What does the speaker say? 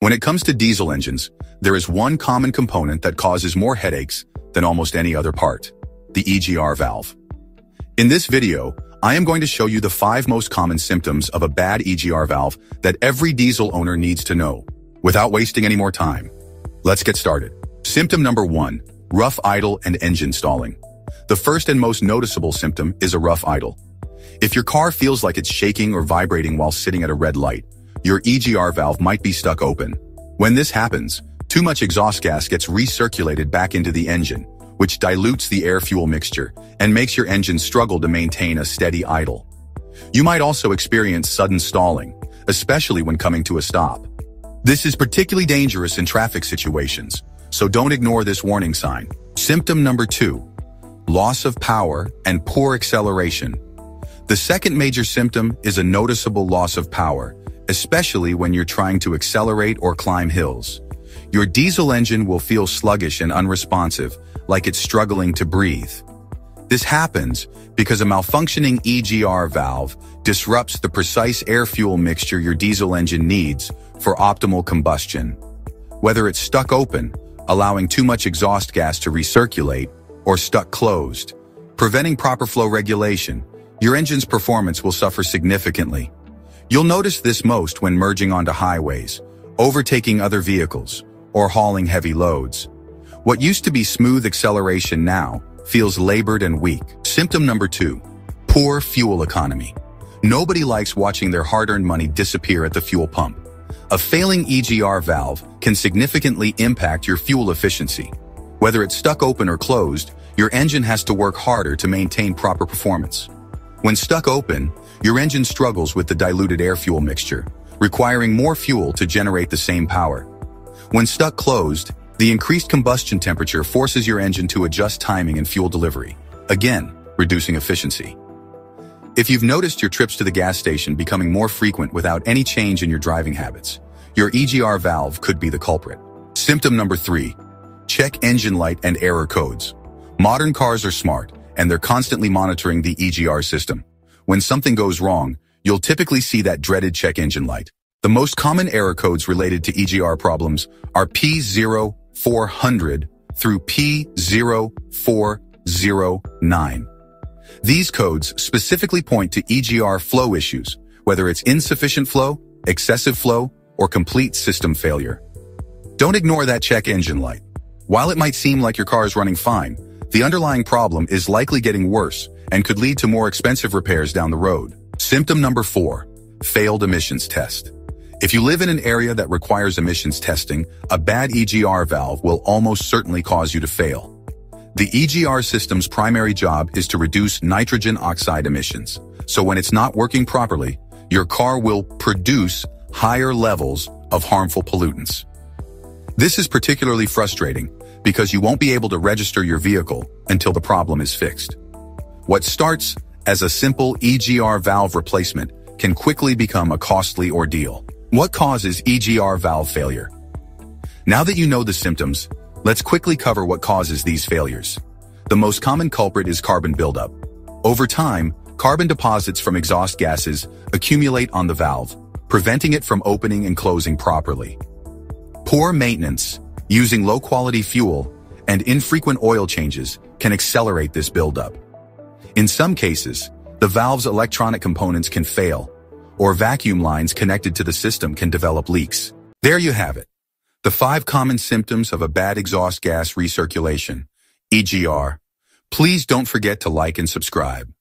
When it comes to diesel engines, there is one common component that causes more headaches than almost any other part, the EGR valve. In this video, I am going to show you the 5 most common symptoms of a bad EGR valve that every diesel owner needs to know. Without wasting any more time, let's get started. Symptom number 1, rough idle and engine stalling. The first and most noticeable symptom is a rough idle. If your car feels like it's shaking or vibrating while sitting at a red light, your EGR valve might be stuck open. When this happens, too much exhaust gas gets recirculated back into the engine, which dilutes the air-fuel mixture and makes your engine struggle to maintain a steady idle. You might also experience sudden stalling, especially when coming to a stop. This is particularly dangerous in traffic situations, so don't ignore this warning sign. Symptom number 2, loss of power and poor acceleration. The second major symptom is a noticeable loss of power, especially when you're trying to accelerate or climb hills. Your diesel engine will feel sluggish and unresponsive, like it's struggling to breathe. This happens because a malfunctioning EGR valve disrupts the precise air-fuel mixture your diesel engine needs for optimal combustion. Whether it's stuck open, allowing too much exhaust gas to recirculate, or stuck closed, preventing proper flow regulation, your engine's performance will suffer significantly. You'll notice this most when merging onto highways, overtaking other vehicles, or hauling heavy loads. What used to be smooth acceleration now feels labored and weak. Symptom number 2, poor fuel economy. Nobody likes watching their hard-earned money disappear at the fuel pump. A failing EGR valve can significantly impact your fuel efficiency. Whether it's stuck open or closed, your engine has to work harder to maintain proper performance. When stuck open, your engine struggles with the diluted air-fuel mixture, requiring more fuel to generate the same power. When stuck closed, the increased combustion temperature forces your engine to adjust timing and fuel delivery, again, reducing efficiency. If you've noticed your trips to the gas station becoming more frequent without any change in your driving habits, your EGR valve could be the culprit. Symptom number 3, check engine light and error codes. Modern cars are smart, and they're constantly monitoring the EGR system. When something goes wrong, you'll typically see that dreaded check engine light. The most common error codes related to EGR problems are P0400 through P0409. These codes specifically point to EGR flow issues, whether it's insufficient flow, excessive flow, or complete system failure. Don't ignore that check engine light. While it might seem like your car is running fine, the underlying problem is likely getting worse and could lead to more expensive repairs down the road. Symptom number 4, failed emissions test. If you live in an area that requires emissions testing, a bad EGR valve will almost certainly cause you to fail. The EGR system's primary job is to reduce nitrogen oxide emissions. So when it's not working properly, your car will produce higher levels of harmful pollutants. This is particularly frustrating because you won't be able to register your vehicle until the problem is fixed. What starts as a simple EGR valve replacement can quickly become a costly ordeal. What causes EGR valve failure? Now that you know the symptoms, let's quickly cover what causes these failures. The most common culprit is carbon buildup. Over time, carbon deposits from exhaust gases accumulate on the valve, preventing it from opening and closing properly. Poor maintenance, using low-quality fuel, and infrequent oil changes can accelerate this buildup. In some cases, the valve's electronic components can fail, or vacuum lines connected to the system can develop leaks. There you have it, the 5 common symptoms of a bad exhaust gas recirculation, EGR. Please don't forget to like and subscribe.